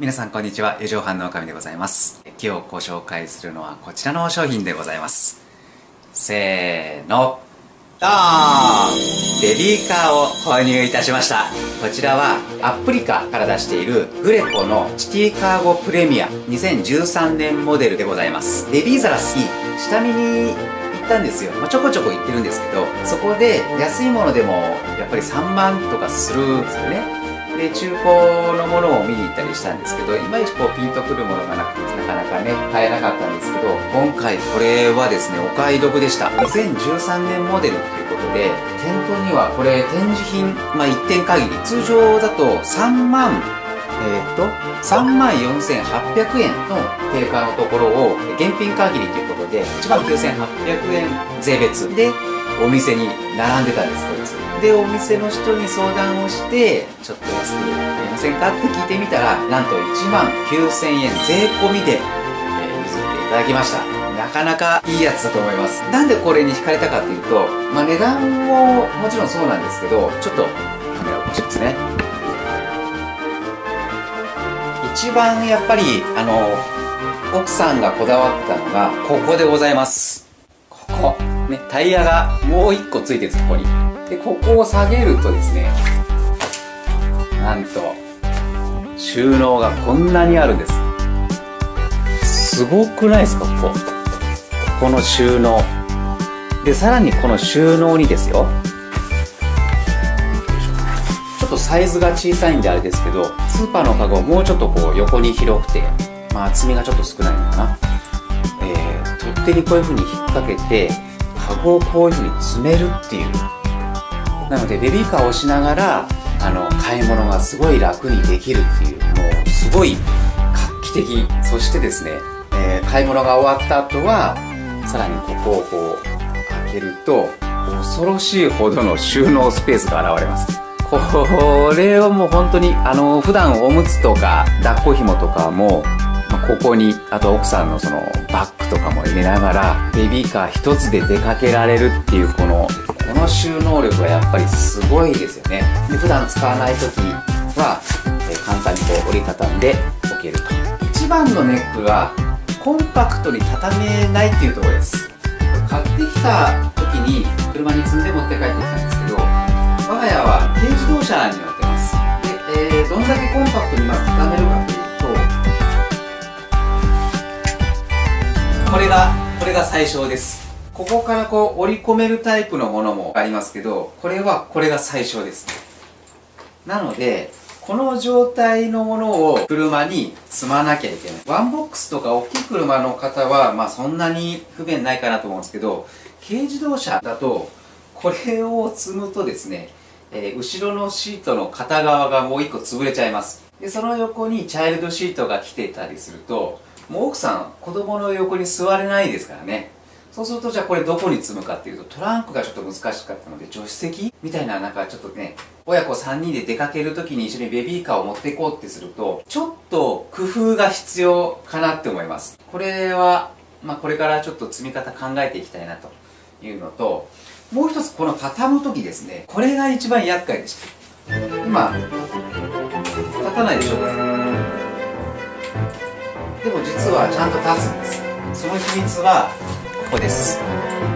皆さんこんにちは、四畳半の女将でございます。今日ご紹介するのはこちらの商品でございます。せーのドーン、ベビーカーを購入いたしました。こちらはアップリカから出しているグレコのシティカーゴプレミア2013年モデルでございます。ベビーザラス E 下見に行ったんですよ。ちょこちょこ行ってるんですけど、そこで安いものでもやっぱり3万とかするんですよね。で、中古のものを見に行ったりしたんですけど、いまいちこうピンとくるものがなくて、なかなかね、買えなかったんですけど、今回これはですね、お買い得でした。2013年モデルということで、店頭にはこれ展示品、1点限り、通常だと3万4800円の定価のところを、現品限りということで、1万9800円税別で、お店に並んでたんです、こいつ。で、お店の人に相談をして、ちょっと安く買えませんかって聞いてみたら、なんと1万9000円税込みで、譲っていただきました。なかなかいいやつだと思います。なんでこれに惹かれたかというと、値段ももちろんそうなんですけど、ちょっとカメラを落としますね。一番やっぱり、奥さんがこだわってたのが、ここでございます。ここ。ね、タイヤがもう一個ついてるんです、ここに。で、ここを下げるとですね、なんと、収納がこんなにあるんです。すごくないですか、ここ。この収納。で、さらにこの収納にですよ。ちょっとサイズが小さいんであれですけど、スーパーのカゴ、もうちょっとこう横に広くて、厚みがちょっと少ないのかな。取っ手にこういう風に引っ掛けて、カゴをこういうふうに詰めるっていう。なのでベビーカーをしながら買い物がすごい楽にできるっていう、もうすごい画期的。そしてですね、買い物が終わった後はさらにここをこう開けると恐ろしいほどの収納スペースが現れます。これはもう本当に普段おむつとか抱っこ紐とかもここに、あと奥さんのそのバッグとかも入れながらベビーカー一つで出かけられるっていうこの収納力はやっぱりすごいですよね。で、普段使わない時は簡単にこう折りたたんで置けると。一番のネックはコンパクトに畳めないっていうところです。買ってきた時に車に積んで持って帰ってきたんですけど、我が家は軽自動車に乗ってます。で、どんだけコンパクトにまず畳めるかという、これが最小です。ここからこう折り込めるタイプのものもありますけど、これが最小です。なので、この状態のものを車に積まなきゃいけない。ワンボックスとか大きい車の方は、そんなに不便ないかなと思うんですけど、軽自動車だと、これを積むとですね、後ろのシートの片側がもう一個潰れちゃいます。で、その横にチャイルドシートが来てたりすると、もう奥さん、子供の横に座れないですからね。そうすると、じゃあこれどこに積むかっていうと、トランクがちょっと難しかったので、助手席みたいな、なんかちょっとね、親子3人で出かけるときに一緒にベビーカーを持っていこうってすると、ちょっと工夫が必要かなって思います。これは、これからちょっと積み方考えていきたいなというのと、もう一つ、この畳むときですね、これが一番厄介でした。今、立たないでしょうか。でも実はちゃんと立つんです。その秘密はここです。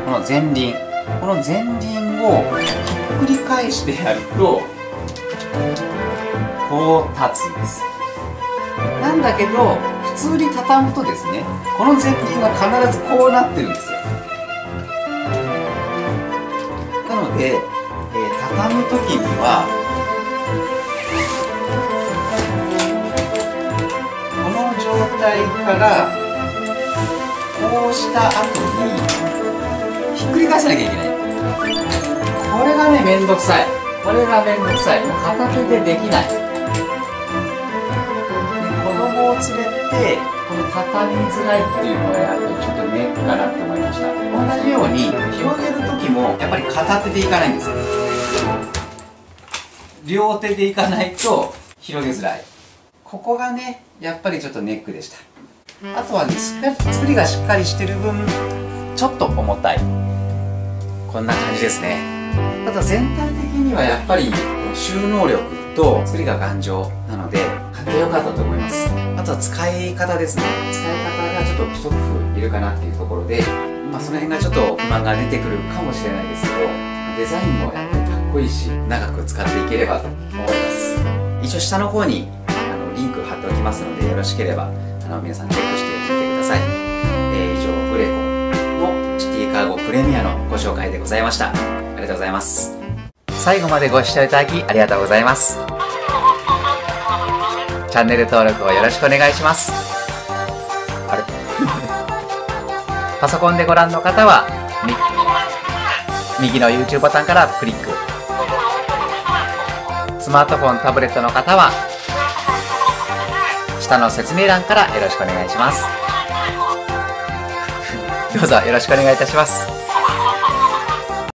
この前輪。この前輪をひっくり返してやると、こう立つんです。なんだけど、普通に畳むとですね、この前輪が必ずこうなってるんですよ。なので、畳むときには、状態からこうした後にひっくり返さなきゃいけない。これがね、めんどくさい。もう片手でできない。子供を連れてこの畳みづらいっていうのはやっぱりちょっとネックかなって思いました。同じように広げる時もやっぱり片手でいかないんですよ。両手でいかないと広げづらい。ここがね、やっぱりちょっとネックでした。あとはね、作りがしっかりしてる分、ちょっと重たい。こんな感じですね。ただ全体的にはやっぱり収納力と作りが頑丈なので、かってよかったと思います。あとは使い方ですね。使い方がちょっと不足いるかなっていうところで、その辺がちょっと不満が出てくるかもしれないですけど、デザインもやっぱりかっこいいし長く使っていければと思います。一応下の方にリンク貼っておきますので、よろしければ皆さんチェックしてみてください。以上グレコのシティカーゴプレミアのご紹介でございました。ありがとうございます。最後までご視聴いただきありがとうございます。チャンネル登録をよろしくお願いします。あれパソコンでご覧の方は右の YouTube ボタンからクリック。スマートフォン、タブレットの方は下の説明欄からよろしくお願いします。どうぞよろしくお願いいたします。